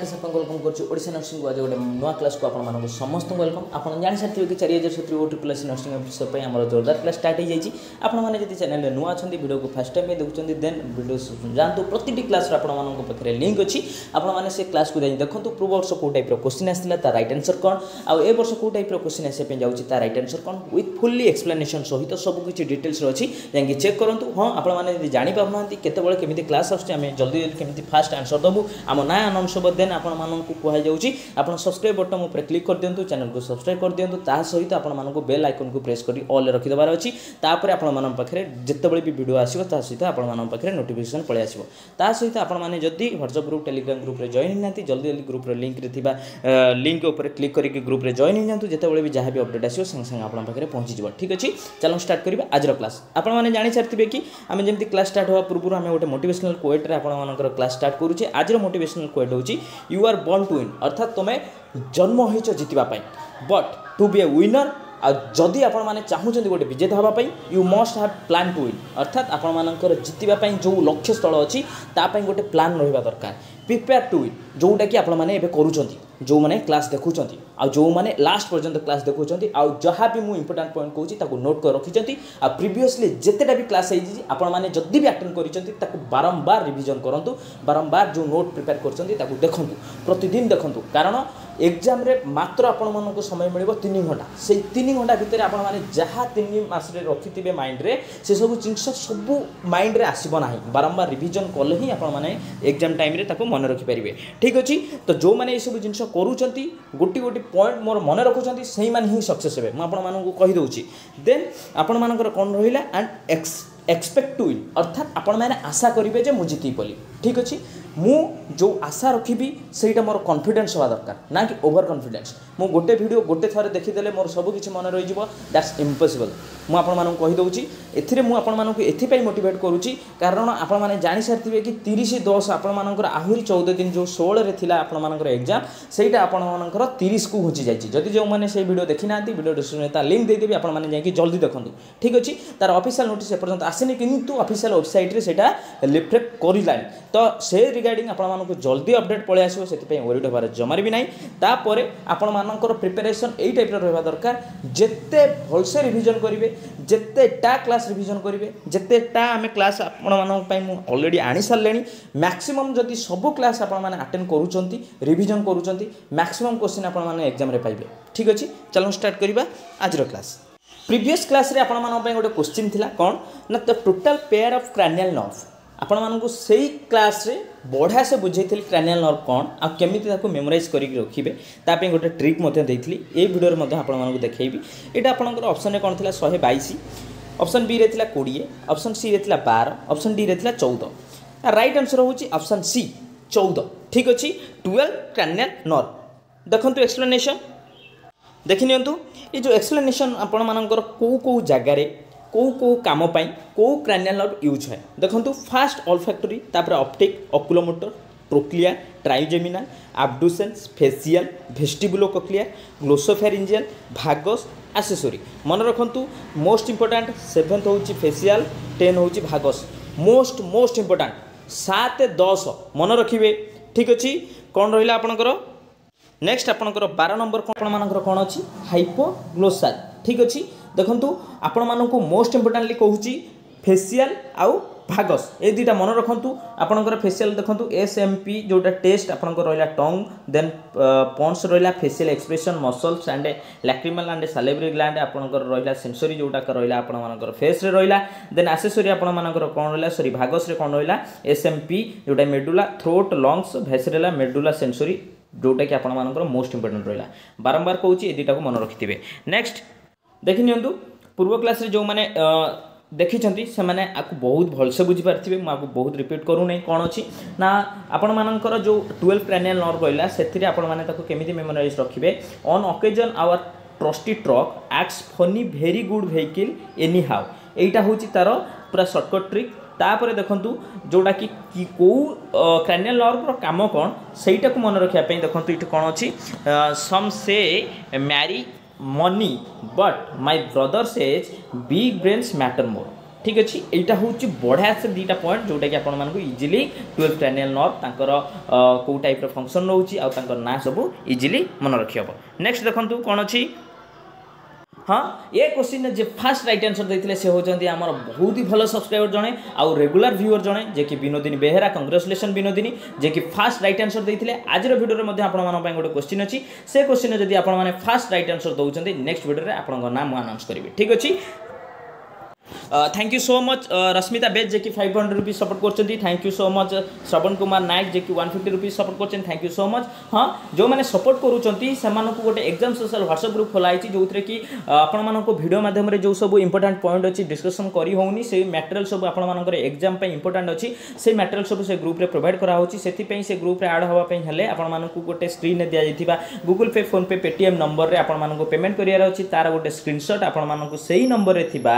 Rakesh welcome Karusha nursing आज गोटे नुआ क्लास को आप समस्त वेलकम। आप जान सारे कि 4070 ओटी प्लस नर्सिंग अफिसर पर आम जोरदार क्लास स्टार्ट हो जाएगी। आपने चैनल नुआ अच्छा वीडियो को फास्ट टाइम देखते देन वीडियो जातु प्रति क्लास आपको पाखे लिंक अच्छी आपने क्लास को जाए देखो पूर्व वर्ष कौ टाइप क्वेश्चन आसाला तार रईट आंसर कौन आउ वर्ष कौ टाइप क्वेश्चन आसापी जाऊँगी तार रईट आंसर कौन विथ फुल्ली एक्सप्लेनेशन सहित सबकि डिटेल्स अच्छी जैसे चेक करूँ। हाँ आपने जापना केतबे केमी क्लास आसें जल्दी केमी फास्ट आंसर देवु आम ना अनाउंस हो देन आपको कहुच्छी आप सब्सक्राइब बटन उपर क्लिक कर दिंतु चैनल को सब्सक्राइब कर दिंतु ता सहित आपको बेल आइकन को प्रेस कर ऑल रखिदेवार अच्छी तापर आपखे जितेबाला भी वीडियो आसो ता सहित आपखे नोटिफिकेशन पलि आसो ता सहित आपने जदि व्हाट्सएप ग्रुप टेलीग्राम ग्रुप में जॉइन होना जल्दी जल्दी ग्रुप लिंक लिंक उपर क्लिक करके ग्रुप में जॉइन होना जितेबाला भी जहाँ भी अपडेट आसो संगे संगे आपखे पहुँची जाए। ठीक अच्छे चलो स्टार्ट करिबा आज क्लास। आपने जानी सारे कि आम जमी क्लास स्टार्ट होगा पूर्व आम गोटे मोटिवेशनल क्वेट आपर क्लास स्टार्ट करुचे। आज मोटिवेशनल क्वेट होची you are born to win अर्थात तुम्हें जन्म होइछ जितिबा पई but to be a winner आ जदि आपण माने चाहूचंदी गोटे विजेता हबा पई you must have plan to win अर्थात आपण मानकर जितिबा पई जो लक्ष्य स्थल अछि ता पई गोटे प्लान रहबा दरकार। प्रिपेयर टू विन जोटा कि आपण माने एबे करूचंदी जो मैंने क्लास देखुंट आ जो मैंने लास्ट पर्यटन क्लास देखुं जहाँ भी मुझे इंपोर्टां पॉइंट कहूँ नोट कर रखी आ प्रिवियसली जितेटा भी क्लास होने जदि भी आटेड कर बारंबार रिविजन करूँ बारंबार जो नोट प्रिपेयर कर देखूँ प्रतिदिन देखूँ कारण एग्जाम रे मात्र आपण समय मिल 3 घंटा से 3 घंटा भितर आपने जहाँ 3 मास रखि माइंड रे से सब जिनस सब माइंड रे आसब ना बारंबार रिविजन कले ही आपने एग्जाम टाइम मन रखिपारे। ठीक अच्छे तो जो मैंने सब जिन करूचंती गोटी गोटी पॉइंट मोर मन रखुचंती सही माने ही सक्सेस हे मैं आपको कहीदे देन आपण मानकर कौन रहिला एंड एक्सपेक्ट टू विन अर्थात आपण माने आशा करेंगे जे मु जीती पली। ठीक अच्छे मु जो आशा रखी सहीटा मोर कॉन्फिडेंस होगा दरकार ना कि ओवर कॉन्फिडेंस मु गोटे वीडियो गोटे थर देखीदे मोर सब किसी मन रही दैट्स इम्पॉसिबल। मु आपदे एथिरे मु आपको एथिपाई मोटिवेट करुँची कारण आपने जानी सारे कि 30/10 आपर आहरी 14 दिन जो 16 था आपर एग्जाम सहीटा आपर 30 को घुंची जाइए जदि जो मैंने से वीडियो देखी ना वीडियो डिस्क्रिप्शन तार लिंक देदेवि आपने जाकि जल्दी देखूँ। ठीक अच्छे तार ऑफिशियल नोटिस एपर्यंत आसनी किंतु ऑफिशियल वेबसाइट से रिफ्लेक्ट करलानी तो से रिगार्डिंग आपको जल्दी अपडेट पलि आसो से वरीड होबार जमार भी नाई। तापर आपर प्रिपेरेसन यही टाइप रहा दरकार जिते भलसे रिविजन करेंगे जितेटा क्लास रिविजन करेंगे जितेटा आम क्लास आपरेडी आनी सारे मैक्सीमम जदि सब क्लास आटेड करूँ रिविजन करूँ मैक्सीमम क्वेश्चन आपने एग्जाम पाइबे। ठीक अच्छे चलो स्टार्ट करवा आज क्लास। प्रीवियस क्लास रे आपन गोटे क्वेश्चन थिला कौन ना the total pair of cranial nerve आपन से क्लास रे बढ़िया से बुझे क्रानियल नर्व कौन आ केमी मेमोराइज करके रखिए ताप गोटे ट्रिक देती ये भिडियो आपको देखी ये आपंकर ऑप्शन कौन था 122 ऑप्शन बी रे थिला 20 ऑप्शन सी रे थिला 12 ऑप्शन डी रे थिला 14 राइट आंसर होची ऑप्शन सी 14। ठीक अच्छे 12 क्रानियल नर्व देखो एक्सप्लेनेशन देखि नियंतु ये जो एक्सप्लेनेशन आपनकर को को जगार कौ कौ काम पाई कौ क्रानियल नर्व यूज है देखो फास्ट ऑल्फैक्टरी तापर optic oculomotor trochlea trigeminal abducens facial vestibulocochlear glossopharyngeal vagus accessory मन रखु मोस्ट इंपोर्टेंट 7th होची फेशियल 10 होची भागस मोस्ट मोस्ट इंपोर्टेंट 7 10 मन रखिए। ठीक अच्छे कौन रहा आपणकर नेक्स्ट आपणकर 12 नंबर कौन अच्छी हाइपोग्लोसल। ठीक अच्छे देखंतु आपण मानकु मोस्ट इंपोर्टेंटली कहूची फेशियल आउ भागस ए दुटा मन रखंतु आपणकर फेशियल देखंतु एसएमपी जोटा टेस्ट आपणकर रहला टंग देन पॉन्स रहला facial expression muscles and lacrimal and salivary gland आपणकर रहला सेंसरी जोटा रहला आपण मानकर फेस रे रहला देन एक्सेसरी आपण मानकर कोन रहला सॉरी भागस रे कोन रहला एसएमपी जोटा मेडुला थ्रोट लंग्स वेसरेला मेडुला सेंसरी जोटा कि आपण मानकर मोस्ट इंपोर्टेंट रहला बारंबार कहूची ए दुटा को मन रखिथिबे। नेक्स्ट देखि नियंतु पूर्व क्लास रे जो माने देखिचंती से माने आकु बहुत भलसे बुझी पारथिबे म आकु बहुत रिपीट करू नै कोन अछि ना आपण मानकर जो 12 क्रानियल नर्व रहला सेथिरे आपण माने ताको केमिति मेमोराइज रखिबे on occasion our trusty truck acts funny very good vehicle any how एटा होची तार पूरा शॉर्टकट ट्रिक। तापर देखंतु जोटा कि कौ क्रानियल नर्व रो काम कोन सेटा को मन रखिया पई देखंतु इठ कोन अछि some say marry money but my brother says big brains matter more ठीक अच्छे यहाँ हूँ बढ़िया से दुटा पॉइंट जोटा कि आपको इजिली 12th cranial nerve तांकर कौ टाइप फंक्शन रोचे आर ना सब इजिली मन रखी हे। नेक्स्ट देखो कौन अच्छी हाँ ये क्वेश्चन जे फास्ट रईट आंसर देते से होती आम बहुत ही भल सब्सक्राइबर जड़े आउ रेगुलर व्यूअर जड़े जे कि विनोदिनी बेहेरा। कंग्रेचुलेसन विनोदिनी जे कि फास्ट रईट आंसर देते। आज भिडियो में आप गोटे क्वेश्चन अच्छी से क्वेश्चन जब आप फास्ट रईट आंसर दौरान नेक्स्ट भिडियो में आपको नाम आनाउंस करेंगे। ठीक अच्छे thank you so much Rashmita beige जे कि 500 रुपीज सपोर्ट करछंती। Thank you so much Shravan Kumar Nayak जे कि 150 रुपीज सपोर्ट करछंती। Thank you so much. हाँ जो मैंने सपोर्ट करूछंती सेमान को गोटे एग्जाम सोशल व्हाट्सएप ग्रुप खोलाइछि जो थरे कि आपण मानन को वीडियो माध्यम रे जो सब इंपोर्टेंट पॉइंट अछि डिस्कशन करी होउनी से मटेरियल सब आपण मानन करे एग्जाम पे इंपोर्टेंट अछि से मटेरियल सब से ग्रुप रे प्रोवाइड करा होछि। सेति पे से ग्रुप रे ऐड होबा पे हेले आपण मानन को गोटे स्क्रीन रे दिया जैतिबा Google Pay Phone Pay Paytm number रे आपण मानन को पेमेंट करियार अछि तार गोटे स्क्रीनशॉट आपण मानन को सेही नंबर रे थिबा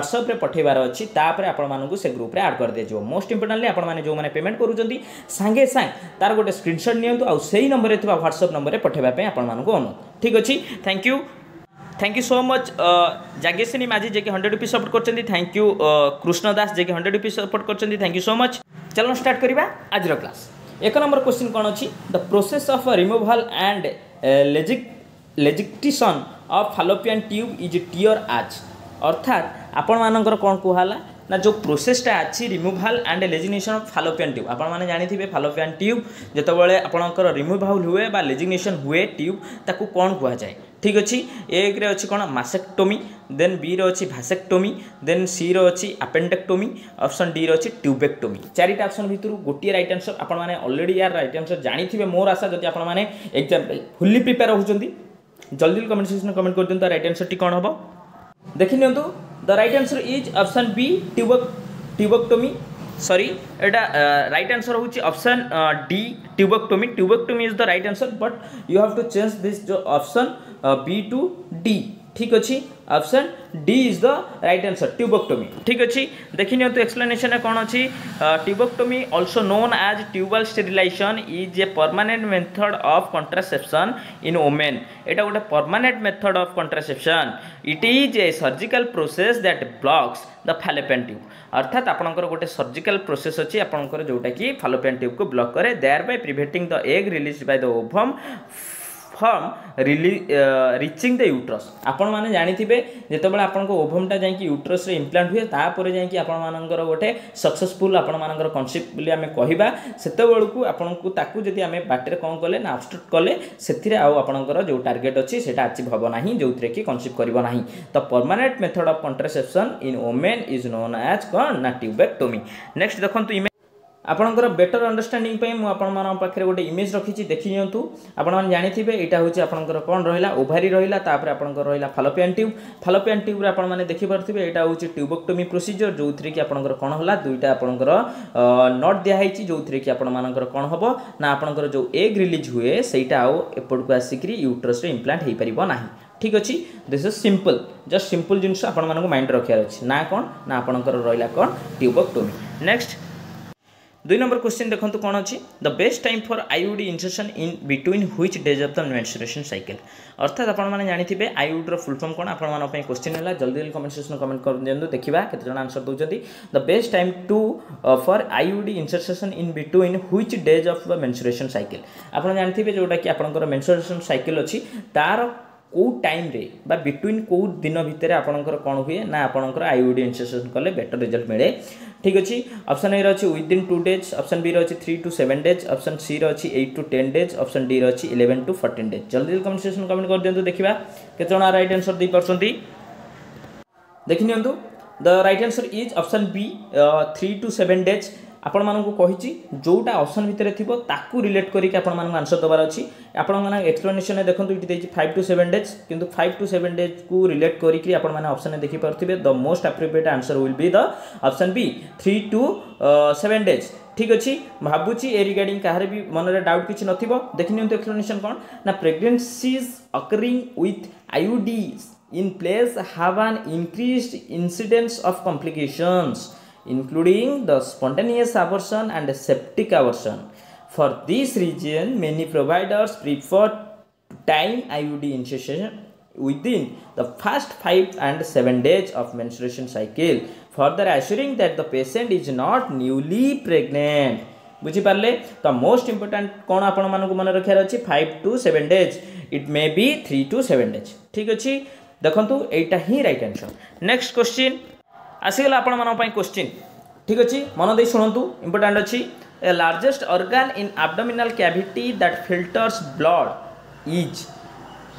WhatsApp रे पठेबार अछि तापर आपण मानकु से ग्रुप रे ऐड कर दे जो मोस्ट इंपोर्टेंटली आपण माने जो माने पेमेंट करूचंती संगे संग तार गोटे स्क्रीनशॉट नियंतु आ सेही नंबर रे थिबा WhatsApp नंबर रे पठेबा पे आपण मानकु अनुरोध। ठीक अछि thank you so much जागेसिनी Majhi जे कि 100 रुपीस सपोर्ट करचंती। थैंक यू कृष्ण दास जे कि 100 रुपीस सपोर्ट करचंती। Thank you so much. चलो स्टार्ट करिबा आज रो क्लास। एक नंबर क्वेश्चन कोन अछि the process of removal and ligation of fallopian tube is tier आज अर्थात आपण मानकर कौन कहला ना जो प्रोसेसटा अच्छी removal and ligation of fallopian tube आपण माने जानि थिबे फैलोपियन ट्यूब जेतबेले आपणकर रिमूवाल हुए बा लेजिग्नेशन हुए ट्यूब ताकू कौन कह जाए। ठीक अच्छे एक रे अच्छी कौन मासेक्टोमी देन बी रे अच्छी भासेक्टोमी देन सी रे अच्छी अपेंडेक्टोमी ऑप्शन डी रे अच्छी ट्यूबेक्टोमी। चारिटा ऑप्शन भितर गोटे राइट आंसर आपण माने ऑलरेडी यार राइट आंसर जानि थिबे मोर आशा जति आपण माने एग्जाम फुल्ली प्रिपेयर होचंती जल्दी कमेंट सेक्शन कमेंट कर दियंता राइट आंसर टी कौन हबो देखि नियंतु। The right answer is option B tubectomy sorry एटा राइट आंसर होची option D tubectomy. Tubectomy is the right answer but you have to change this जो ऑप्शन बी टू डी। ठीक अछि option D is the right answer tubectomy. ठीक अछि देखि नियंतु explanation कोन अछि tubectomy also known as tubal sterilisation is a permanent method of contraception in women. एटा गोटे permanent method of contraception it is a surgical process that blocks the fallopian tube अर्थात आपणकर गोटे सर्जिकल प्रोसेस अछि आपणकर जोटा कि फैलोपियन ट्यूब को ब्लॉक करे thereby preventing the egg release by the ovum from reaching the uterus. आपण माने जानि थिबे जेतबेला आपन को ओवमटा जाय कि यूट्रस रे इंप्लांट हुए तापर जाय कि आपण मानकर गोटे सक्सेसफुल आपण मानकर कांसेप्ट बुली हमें कहिबा सेतेबेल को आपण को ताकू जति हमें बाटे कोन कले ना ऑब्स्ट्रक्ट कले सेथिरे आ आपनकर जो टारगेट अछि सेटा अचीव होबो नाही जोथरे कि कांसेप्ट करबो नाही। तो permanent method of contraception in women is known as tubectomy. Next देखंतु आपणकर बेटर अंडरस्टैंडिंग पे मु आपण मानन पाखरे गोटे इमेज रखी देखी नियंतु आपण मान जानि थिबे एटा होची आपणकर कोन रहिला ओभारी रहिला तापर आपणकर रहिला फैलोपियन ट्यूब। फैलोपियन ट्यूब रे आपण माने देखि परथिबे एटा होची ट्यूबेक्टोमी प्रोसीजर जोथरे कि आपणकर कोन होला दुईटा आपणकर नॉट दिया हैची जोथरे कि आपण मानकर कोन होबो ना आपणकर जो एग रिलीज हुए सेटा आ एपोड को आसीकरी यूट्रस रे इंप्लांट हे परिबो नाही। ठीक अच्छे this is simple just simple जिनस आपण मानन को माइंड रखियार अछि ना कोन ना आपणकर रहिला कोन ट्यूबेक्टोमी। नेक्स्ट दुई नंबर क्वेश्चन देखो कौन अच्छी the best time for IUD insertion in between which days of the menstruation cycle अर्थात आपण माने जानि थिबे आईयूडी रो फुल फॉर्म कोन आपण माने पे क्वेश्चन हैला जल्दी जल्दी कमेंट सेक्शन कमेंट कर देंदो देखिबा केते जण आंसर दोचंती। The best time to for IUD insertion in between which days of the menstruation cycle आपण जानि थिबे जोटा कि आपनकर मेंस्ट्रुएशन साइकिल अछि तार को टाइम रे बा बिटवीन को दिन भितर आपनकर कोन हुए ना आपनकर आईयूडी इंसर्शन करले बेटर रिजल्ट मिले। ठीक अच्छे ऑप्शन ए रही विदिन 2 डेज ऑप्शन बी रही 3 to 7 डेज ऑप्शन सी रही 8 to 10 डेज ऑप्शन डी रही 11 to 14 डेज जल्दी जल्दी कमेंट सेक्शन कमेंट कर दियंतु देखिबा केते जणा राइट आंसर दे परसंती देखि नियंतु। The right answer is option B 3 to 7 days आपण मानकु कहिची जोटा ऑप्शन भितरे थिबो ताकू रिलेट करिक आपण मानकु आंसर दबार अछि आपण माने एक्सप्लेनेशन देखंतु इति देछि 5 टू 7 डेज किंतु 5 टू 7 डेज को रिलेट करिक आपण माने ऑप्शन देखि परथिबे the most appropriate answer will be the option B 3 two 7 days. ठीक अच्छे भावुची ए रिगार्डिंग कहार भी मनरे डाउट किसी नथिबो देखि नियंतु एक्सप्लेनेशन कोन ना pregnancies occurring with IUD in place have an increased incidence of complications including the spontaneous abortion and septic abortion. For this reason many providers prefer time IUD insertion within the first 5 and 7 days of menstruation cycle, further assuring that the patient is not newly pregnant. बुझी पार्ले तो most important कौन आपण मानक मन रखियार अछि 5 to 7 days, it may be 3 to 7 days. ठीक अछि, देखंतु एटा ही राइट आंसर. नेक्स्ट क्वेश्चन आसीगला आपण मानक पई क्वेश्चन. ठीक अछि, मन दे सुनंतु, इंपोर्टेंट अछि. A largest organ in abdominal cavity that filters blood is.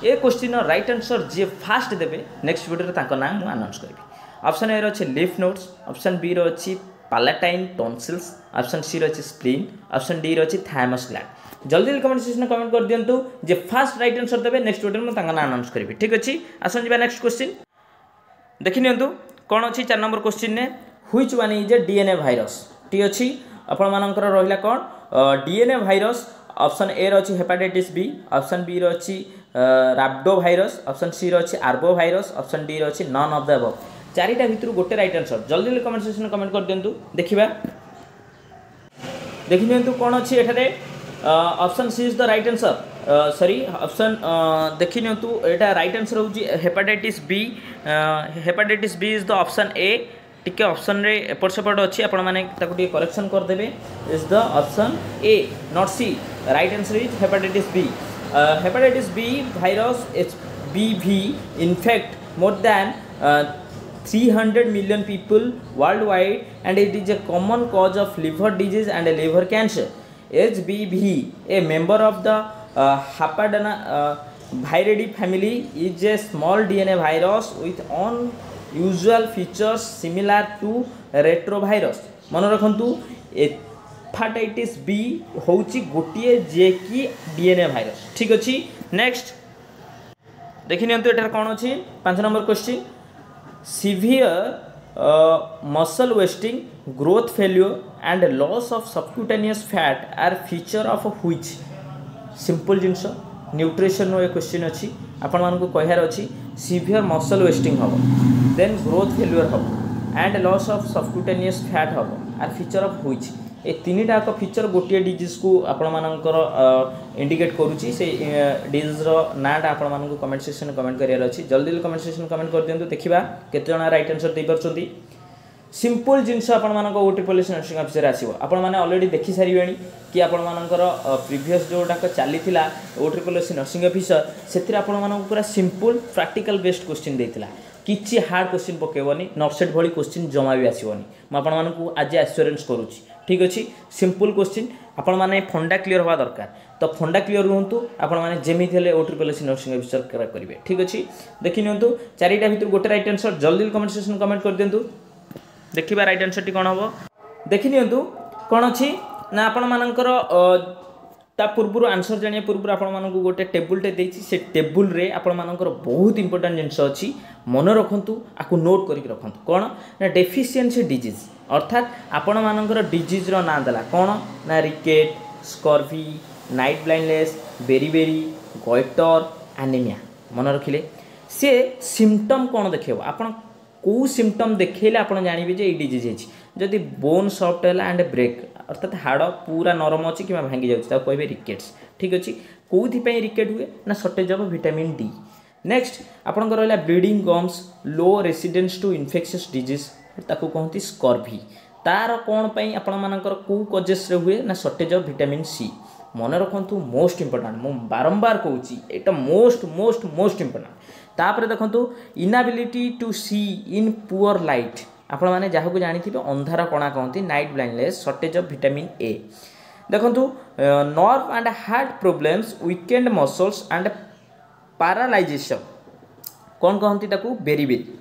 A question right answer जे फास्ट देबे नेक्स्ट वीडियो ताको नाम अनाउंस करबी. ऑप्शन ए रछि लीफ नोड्स, ऑप्शन बी रछि पालाटाइन टॉन्सिल्स, ऑप्शन सी रही स्प्लीन, ऑप्शन डी रही thymus gland. जल्दी कमेंट सेक्शन में कमेंट कर दिंतु जे फास्ट राइट आंसर देवे नेक्स्ट वीडियो में तांका ना अनाउंस करी. ठीक अच्छे, आसन जी नेक्स्ट क्वेश्चन देखि नियंतु कौन अच्छी 4 नंबर क्वेश्चन ने which one is a DNA virus. ठीक अच्छे, आपण मानकर रहिला कौन डीएनए वायरस. ऑप्शन ए रही हेपाटाइटिस बी, ऑप्शन बी रही राब्डो वायरस, ऑप्शन सी रही आर्बो वायरस, ऑप्शन डी रही नन ऑफ द अबव. चारिटा भितर गोटे राइट आंसर. जल्दी कमेंट सेक्शन में कमेंट कर दिंतु, देखा देखि नियंतु कौन अच्छी एठारे. Option C is the right answer, sorry option देखि नियंतु एटा राइट आंसर होउची hepatitis B. Hepatitis B is the option A. टिके ऑप्शन रे एपट सेपट अच्छी, आपण माने ताको टिके करेक्शन कर देबे. Is the option A not C, right answer is hepatitis B. Hepatitis B virus HBV infect more than 300 million people worldwide and it is a common cause of liver disease and liver cancer. HBV, a member of the Hapadana viridae family, is a small DNA virus with unusual features similar to retrovirus. मन रखंतु hepatitis B होउची गोटिए जे की DNA virus. ठीक अछि, next देखि नियंतु एटा कोन अछि 5 number question. Severe muscle wasting, growth failure, and loss of subcutaneous fat are feature of which? Simple जिनस न्यूट्रिशन रो क्वेश्चन अच्छी आपण मानक कहर अच्छी. Severe muscle wasting hmm, then growth failure hmm, and loss of subcutaneous fat hmm, are feature of which. ए तीनटा का फीचर गोटे डिजीज को आपण मानकर इंडिकेट करूची. से डिजीज रो नाटा आपण मानक कमेंट सेक्शन में कमेंट करियार अछि. जल्दी कमेंट सेक्शन में कमेंट कर दियंतु, देखिबा केते जणा राइट आंसर दे परछंती. सिंपल जिंस आपण मानक ओटी पुलिस नर्सिंग ऑफिसर आसीबो. आपण माने ऑलरेडी देखि सारिबेनी कि आपण मानकर प्रीवियस जोटा का चलीथिला ओटी पुलिस नर्सिंग ऑफिसर, सेतिर आपण मानक पूरा सिंपल प्रैक्टिकल बेस्ड क्वेश्चन देथिला. किछि हार्ड क्वेश्चन पकेबोनी, नॉपसेट भली क्वेश्चन जमा भी आसीबोनी. म आपण मानक आज एश्योरेंस करूची. ठीक अच्छे, सिंपल क्वेश्चन आपण माने फंडा क्लियर होवा दरकार. तो फंडा क्लियर रुहंतु, आपण माने जेमिति हेले OPPC नर्सिंग ऑफिसर करा करिवे. ठीक अच्छे, देखि नियंतु चारिटा भितर गोटे राइट आंसर. जल्दी कमेंट सेक्शन कमेंट कर दियंतु, देखिबा राइट आंसर टी कोन हबो. देखि नियंतु कोन अछि ना आपण मानकर ता पूर्व आंसर जानिया पूर्व आपण मानक गोटे टेबुल टे देछि. से टेबुल रे आपण मानकर बहुत इंपोर्टेंट जिंस अछि, मन रखंतु, आकु नोट करिक रखंतु. कोन ना डेफिशिएंसी डिजीज, अर्थात आपण मानकर डिजीज रो नाम देला कोन ना rickets, scurvy, night blindness, beriberi, goitre, anaemia. मन रखिले से सिम्पटम कोन देखेबो, आपण को सिम्पटम देखेले आपण जानिबे जे ई डिजीज अछि. जदि बोन सॉफ्ट हैला एंड ब्रेक, अर्थात हाड़ पूरा नरम अच्छी कि भांगी जाउछि, कहबे रिकेट्स. ठीक अछि, कोथि पय रिकेट हुए ना shortage of vitamin D. Next आपण को रहला bleeding gums, low resistance to infectious disease, ताको कहती स्कर्वी. तार कौन पाई आपण मानकर को कजेस रे हुए ना शॉर्टेज ऑफ विटामिन सी. मन रखंतु मोस्ट इंपोर्टेंट, मु बारंबार कहूची एटा मोस्ट मोस्ट मोस्ट इंपोर्टेंट. तापर देखंतु inability to see in poor light, आपण माने जाहु को जानिथिबे अंधार कणा कहंती night blindness, shortage of vitamin A. देखंतु nerve and heart problems, weakened muscles and paralysation, कौन कहंती ताको बेरीबेरी.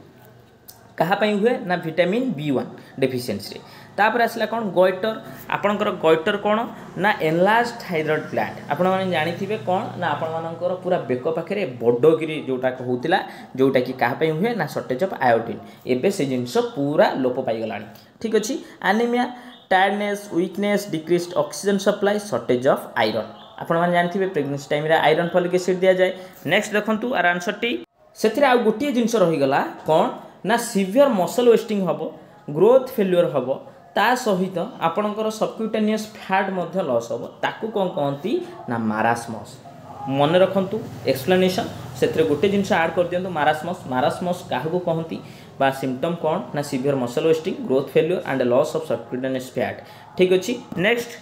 कहा पई हुए ना विटामिन B1 डेफिशिएंसी रे. तापर आसला कोन गॉइटर, आपनकर गॉइटर कोन ना एनलार्ज थायराइड ग्लैंड. आपण माने जानि थिबे कोन ना आपण मानकर पूरा बेक पाखरे बडगिरी जोटा कहउतिला, जोटा कि कहा पई हुए ना शॉर्टेज ऑफ आयोडीन. एबे से जिंस पूरा लोप पाई गलानी. ठीक अछि, anaemia, tiredness, weakness, decreased oxygen supply, shortage of iron. आपण माने जानि थिबे प्रेगनेंसी टाइम रे आयरन फॉलिक एसिड दिया जाय. नेक्स्ट देखंतु आर आंसर टी सेथिरा आ गोटिए जिंस रहि गला कोन ना severe muscle wasting hmm, growth failure hmm, ता सहित आपणकर सबक्यूटेनियस फैट लॉस हम. ताकू कौन कहती ना मारास्मस. मन रखु एक्सप्लेनेसन से गोटे जिनस आड कर दिखाँ मारासमस मारासमस क्या कहती बा सिम्पटम कौन ना severe muscle wasting growth failure and loss of subcutaneous fat. ठीक अच्छे नेक्स्ट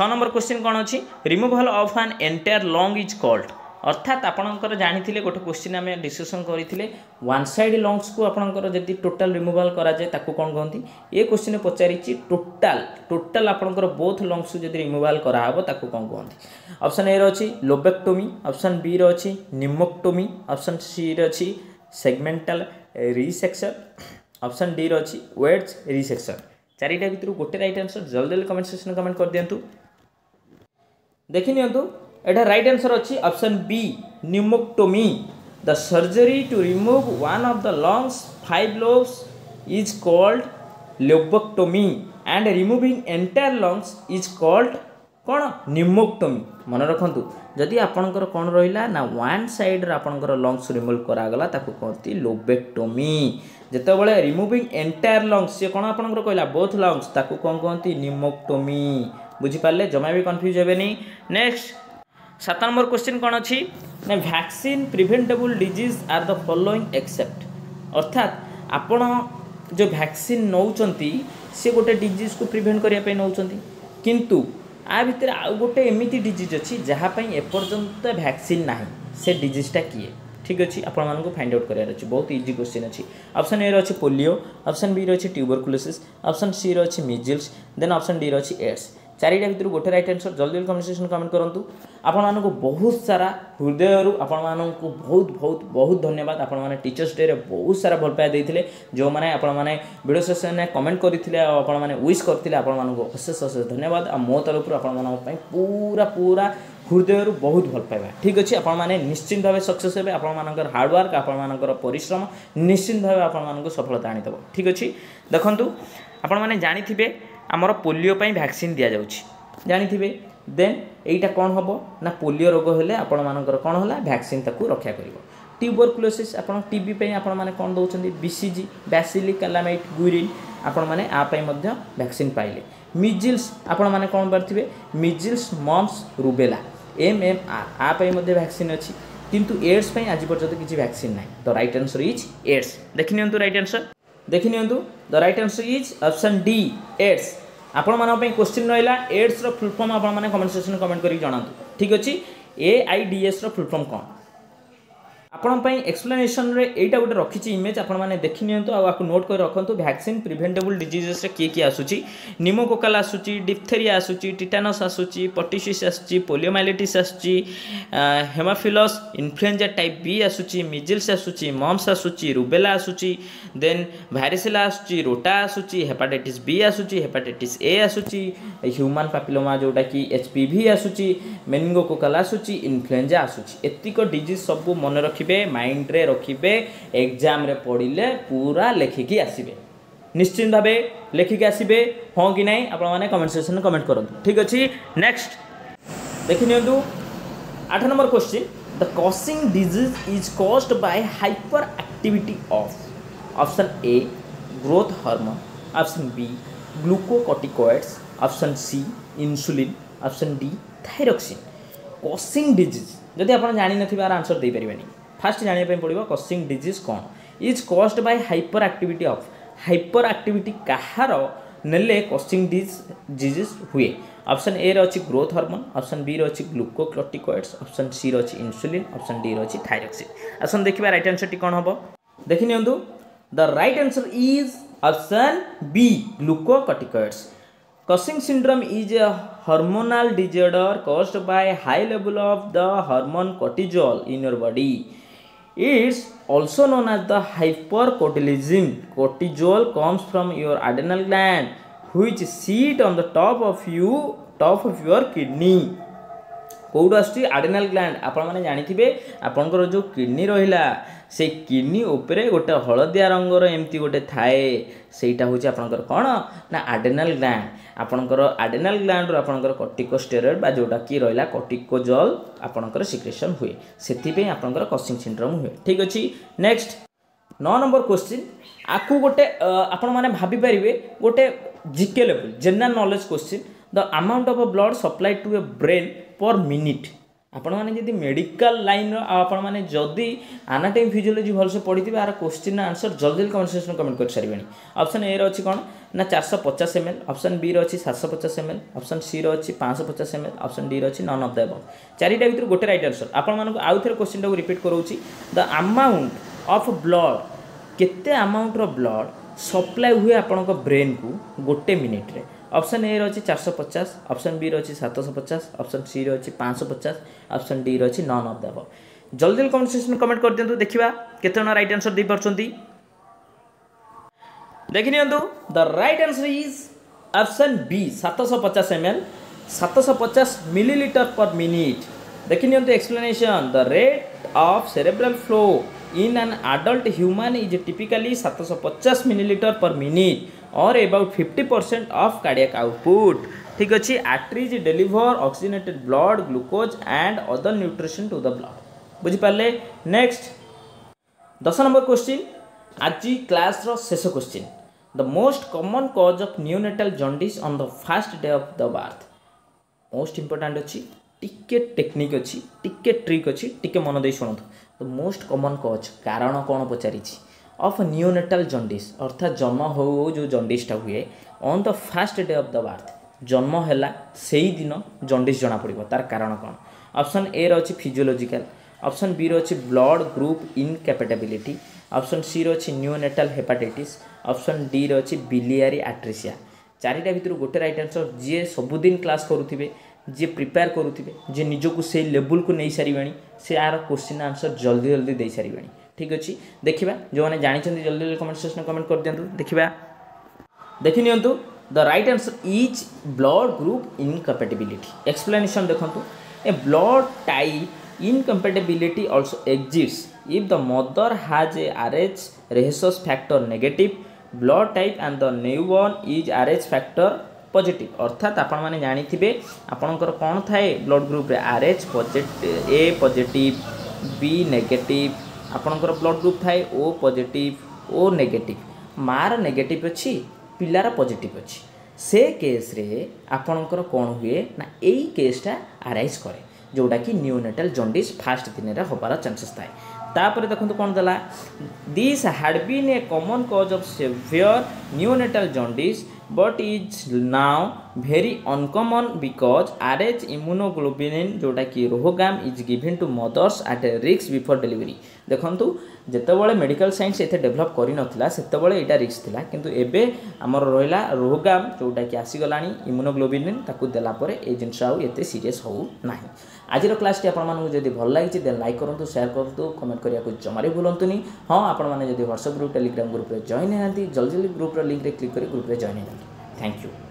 6 नंबर क्वेश्चन कौन अच्छी removal of an entire lung is called अर्थात आपणकर जानी गोटे क्वेश्चन आम डिस्कसन करते वन साइड लंग्स को आपणकर जब टोटाल रिमूवल कराए ताकू कौन कहती ये क्वेश्चन पचारि टोटाल टोटाल आपणकर बोथ लंग्स को जब रिमूवल कराहब ताकू कौन कहती ऑप्शन ए रही लोबेक्टोमी ऑप्शन बी रही निमोक्टोमी ऑप्शन सी रही सेगमेंटल रिसेक्शन ऑप्शन डी रही वेट्स रिसेक्शन। चारिटा भितर गोटे रईट आंसर जल्दी जल्दी कमेंट सेक्शन कमेंट कर दिंतु देखि नियंतु एटा राइट आंसर अच्छी option B pneumonectomy the surgery to remove one of the lungs five lobes is called lobectomy and removing entire lungs is called कौन न्यूमोक्टोमी। मन रखु जदि आपणकर कौन रहा ना वन साइड आपणकर लंग्स रिमूव करागला ताकू कहती लोबेक्टोमी। जेतेबेले रिमूविंग एंटायर लंग्स सी कौन आपणकर कहला बोथ लंग्स ताकू कौन कहती न्यूमोक्टोमी। बुझिपारे जमा भी कन्फ्यूज हेबेनी। नेक्स्ट 7 नंबर क्वेश्चन कौन अच्छी ना vaccine preventable disease are the following except अर्थात आपण जो वैक्सीन नौचंती से गोटे डिजीज को प्रिवेंट करने नौचंती किंतु आ भितर आ गोटे एमिति डिजीज अच्छी जहाँपाई एपर्यंत वैक्सीन ना से डिजीजटा किए। ठीक अच्छे आपण मानक फाइंड आउट करार अच्छे बहुत इजी क्वेश्चन अच्छी ऑप्शन ए रही पोलियो ऑप्शन बी रही ट्यूबरकुलोसिस ऑप्शन सी रही मिजिल्स देन ऑप्शन डी रही एड्स। चारिटा भितर गोटे रईट आंसर जल्दी जल्दी कमेंट सेक्शन कमेंट करूँ। आपण बहुत सारा हृदय आपण बहुत बहुत बहुत धन्यवाद। आपण माने टीचर्स डे रे बहुत सारा भल पाया देइथिले जो माने आपण माने वीडियो सेक्शन में कमेंट करथिले आपण माने विश करथिले आपण मानक अशेष अशेष धन्यवाद। आ मो तरफ आपण मानन पई पूरा पूरा हृदय बहुत भल पाइबा। ठीक अच्छे आपण माने निश्चिंत भाव सक्सेस हेबे। आपण मानकर हार्ड वर्क आपण मानकर परिश्रम निश्चिंत भाव आपण मानक सफलता आनी देबो। ठीक अच्छे देखंतु आपण माने जानि थिबे आमर पोलियो पई वैक्सीन दिया जाउछि जानि थिबे देन एटा कौन हम ना पोलियो रोग हेले आपण मानकर कौन होला वैक्सीन ताकू रक्षा करिवो। ट्यूबरकुलोसिस आपण टीबी पई आपण माने कौन दउछंती बीसीजी बैसिली कैलामाइट गुरिन आपण माने आ पई मध्य वैक्सीन पाइले। मिजिल्स आपण माने कौन परथिबे मिजिल्स मम्स रुबेला MMR आ पई मध्य वैक्सीन अछि किंतु एड्स पई आज पर्यंत किछि वैक्सीन नै। तो राइट आंसर इज एड्स। देखिनियंतु राइट आंसर देखिनियंतु the right answer is option D AIDS. आपण माने क्वेश्चन रहा एड्स रो फुल फॉर्म आपण माने कमेंट सेक्शन कमेंट करी जणांतु। ठीक अछि AIDS रो फुल फॉर्म कौन आपण पई एक्सप्लेनेशन रे एटा गोटे रखिछि इमेज आपण माने देखि नियंतु आ आकु नोट कर रखंतु। वैक्सीन प्रिवेंटेबल डिजीजेस रे की की आसुछि निमोकोकल आसुछि डिप्थेरिया आसुछि टिटानस आसुछि पर्टिसिस आसुछि पोलियोमाइलिटिस आसुछि हेमोफिलस इन्फ्लुएंजा टाइप बी आसुछि मिजिल्स आसुछि मम्स आसुछि रुबेला आसुछि देन वायरसेला आसुछि रोटा आसुछि हेपाटाइटिस बी आसुछि हेपाटाइटिस ए आसुछि ह्यूमन पापिलोमा जोटा कि HPV आसुछि मेनिंगोकोकल आसुछि इन्फ्लुएंजा आसुछि। एतिक डिजीज सब मन रख माइंड रे रखिबे एग्जाम रे पढ़िले पूरा लेखिकी आसबे निश्चिंत भावे लेखिकी आसबे हाँ कि नहीं आपण माने कमेंट सेक्शन में कमेंट करंतु। ठीक अछि नेक्स्ट देखि नियंतु 8 number question the Cushing disease is caused by hyper activity of option A growth hormone option B glucocorticoids option C insulin option D thyroxine. Cushing disease जदि आपण जानि नथिबा आंसर दे परिबेनी। Fast जानापी पड़ो कॉसिंग डिजीज कौन is caused by hyper activity of hyper activity कहार ने Cushing disease हुए। Option A रही ग्रोथ हार्मोन ऑप्शन बी रही ग्लूकोकॉर्टिकॉइड्स ऑप्शन सी रही इंसुलिन ऑप्शन डी रही थायरोक्सिन। आसन देखा राइट आंसर टी कौन हम देखि नियंतु the right answer is option B glucocorticoids. Cushing syndrome is a hormonal disorder caused by high level of the hormone cortisol in your body. It's also known as the hypercortisolism. Cortisol comes from your adrenal gland, which sit on the top of your kidney. कौड़ आसुची adrenal gland आपण माने जानिथिबे आपनकर जो kidney रहिला से kidney उपरे गोटे हलदिया रंगर एमती गोटे थाए सेटा होची आपनकर कोन ना आडेनाल ग्लैंड। आपनकर आडेनाल ग्लैंड रो आपनकर कॉर्टिकोस्टेरॉइड बा जोटा की रहिला कॉर्टिकोजोल आपनकर सिक्रेशन हुए सेथि पे आपनकर कॉसिंग सिंड्रोम हुए। ठीक अछि नेक्स्ट 9 नंबर क्वेश्चन आकु गोटे आपण माने भाबी परिबे गोटे GK level general knowledge question the amount of blood supplied to a brain per minute आपण मैंने मेडिकल लाइन आपण मैंने जदि आनाटोमी फिजियोलॉजी भलसे पढ़ी थे यार क्वेश्चन आंसर जल्दी कमेंट सेक्शन कमेंट कर सारे। ऑप्शन ए रही कौन ना 450 ml, ऑप्शन बी रही 750 ml, ऑप्शन सी रही 550 ml, ऑप्शन डी रही नन ऑफ द एबव। चारिटा भितर गोटे राइट आंसर। आपण आउ थे क्वेश्चन टाक रिपीट करोची द अमाउंट ऑफ ब्लड केते अमाउंट ब्लड सप्लाई हुए आपण ब्रेन को गोटे मिनिट रे। ऑप्शन ए रही 450, ऑप्शन बी रही 750, ऑप्शन सी रही 550, ऑप्शन डी रही नन ऑफ द अबव। जल्दी जल्दी कमेंट सेक्शन कमेंट कर दिंतु देखिबा केते न राइट आंसर दे परछंती। देखि नियंतु the right answer is option B 750 ml, 750 millilitre per minute. देखि नियंतु explanation the rate of cerebral flow in an adult human is typically 750 millilitre per minute और अबाउट 50% ऑफ कार्डियक आउटपुट। ठीक अच्छे। Arteries deliver oxygenated blood glucose and other nutrition to the blood. बुझिपारे। Next 10 number question आज class रो शेष question. The most common cause of neonatal jaundice on the first day of the birth. Most important अच्छी टिके technique अच्छी टिके trick अच्छी टिके मन दे शुणु। द मोस्ट कॉमन कॉज कारण कौन पचारि ऑफ न्यूनेटल जॉन्डिस अर्थात जन्म हो जो जॉन्डिसटा हुए on the first day of the birth. जन्म हैला से ही दिन जॉन्डिस जना पड़िबो तार कारण कौन। ऑप्शन ए रही फिजियोलॉजिकल, ऑप्शन बी रही blood group incapability, option C रही न्यूनेटल हेपाटाइटिस, ऑप्शन डी रही बिलियरी आट्रिसिया। चारिटा भितर गोटे राइट आंसर। जी सबुदिन क्लास करूथिबे जी प्रिपेयर करूथिबे जी निजको से लेवल को नहीं सारिबाणी से यार क्वेश्चन आंसर जल्दी जल्दी दे सारिबाणी। ठीक अच्छे। देखा जो मैंने जानी जल्दी जल्दी कमेंट सेक्शन कमेंट कर दिंतु देखा। देखि नियंतु the right answer is blood group incapability. Explanation देखंतु a blood type incapability also exist if the mother has a RH rhesus factor negative blood type and the newborn is RH factor positive. अर्थात आपण माने जानिथिबे आपणकर कोन थाए blood group रे RH positive A positive B negative आपणकर blood group थाए ओ पॉजिटिव ओ नेगेटिव मार नेगेटिव अच्छी पिलार पॉजिटिव अच्छी से केस रे आपणकर कौन हुए ना यही केसटा आराइज करे जोटा कि न्यूनेटल जॉन्डिस फास्ट दिन होबार चांसेस थाए। तापर देखंतु कौन देला this had been a common cause of severe neonatal jaundice but is now very uncommon because RH immunoglobulin जोटा कि RhoGAM is given to mothers at a risk before delivery. देखंतु जेतेबेले मेडिकल साइंस एते डेवलप करि नथिला सेतेबेले एटा risk थिला किंतु एबे हमर रोहिला रोहगाम जोटा कि आसी गलानी इम्यूनोग्लोबुलिन ताकु देला परे ए जिंस आउ एते सीरियस हो नाही। आजिर क्लास टी आपण मानकु जदि भल लागिछि देन लाइक करंतु शेयर करंतु कमेंट करिया को जमारे भूलंतुनी। हां आपण माने जदि WhatsApp ग्रुप Telegram ग्रुप रे जॉइन हैनथि जल्दी जल्दी ग्रुप रो लिंक रे क्लिक करि ग्रुप रे जॉइन हैनथि। Thank you.